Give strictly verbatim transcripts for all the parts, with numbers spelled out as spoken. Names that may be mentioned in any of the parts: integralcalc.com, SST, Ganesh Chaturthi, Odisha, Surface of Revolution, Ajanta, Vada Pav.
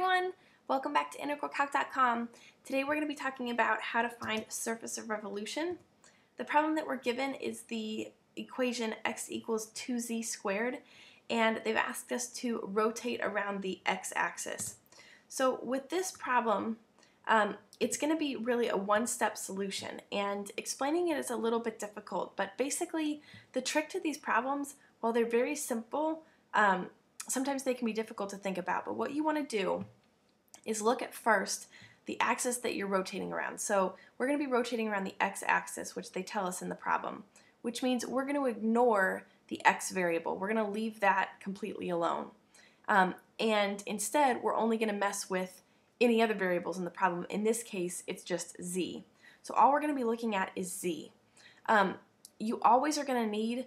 everyone! Welcome back to integral calc dot com. Today we're going to be talking about how to find surface of revolution. The problem that we're given is the equation x equals two z squared, and they've asked us to rotate around the x-axis. So with this problem, um, it's going to be really a one-step solution, and explaining it is a little bit difficult, but basically the trick to these problems, while they're very simple, um, sometimes they can be difficult to think about, but what you want to do is look at first the axis that you're rotating around. So we're going to be rotating around the x-axis, which they tell us in the problem, which means we're going to ignore the x variable. We're going to leave that completely alone. Um, and instead, we're only going to mess with any other variables in the problem. In this case, it's just z. So all we're going to be looking at is z. Um, you always are going to need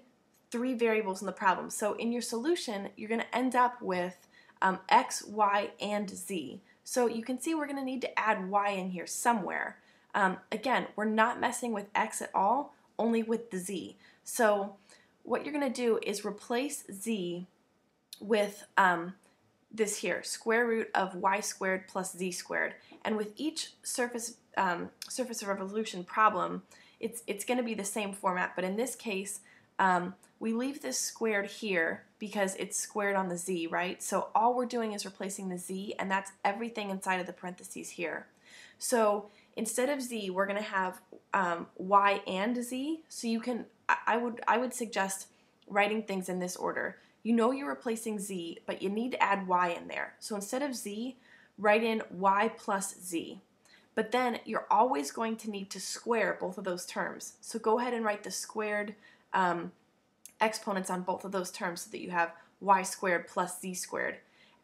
three variables in the problem. So in your solution, you're going to end up with um, x, y, and z. So you can see we're going to need to add y in here somewhere. Um, again, we're not messing with x at all, only with the z. So what you're going to do is replace z with um, this here, square root of y squared plus z squared. And with each surface, um, surface of revolution problem, it's, it's going to be the same format, but in this case, Um, we leave this squared here because it's squared on the z, right? So all we're doing is replacing the z, and that's everything inside of the parentheses here. So instead of z, we're going to have um, y and z. So you can, I would, I would suggest writing things in this order. You know you're replacing z, but you need to add y in there. So instead of z, write in y plus z. But then you're always going to need to square both of those terms. So go ahead and write the squared Um, exponents on both of those terms so that you have y squared plus z squared,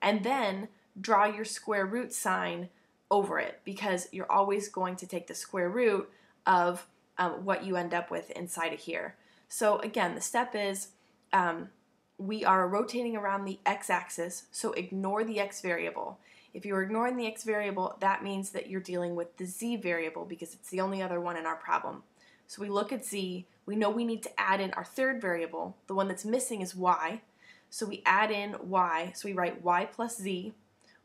and then draw your square root sign over it because you're always going to take the square root of um, what you end up with inside of here. So again, the step is um, we are rotating around the x-axis, so ignore the x variable. If you're ignoring the x variable, that means that you're dealing with the z variable because it's the only other one in our problem. So we look at z, we know we need to add in our third variable, the one that's missing is y, so we add in y, so we write y plus z.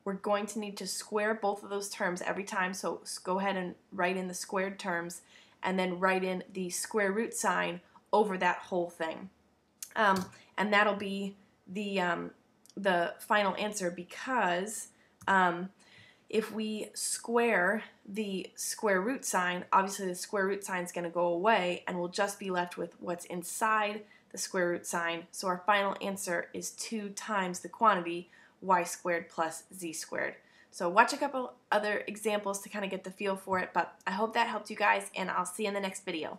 We're going to need to square both of those terms every time, so go ahead and write in the squared terms, and then write in the square root sign over that whole thing. Um, and that'll be the, um, the final answer because um, if we square the square root sign, obviously the square root sign is going to go away and we'll just be left with what's inside the square root sign. So our final answer is two times the quantity y squared plus z squared. So watch a couple other examples to kind of get the feel for it, but I hope that helped you guys, and I'll see you in the next video.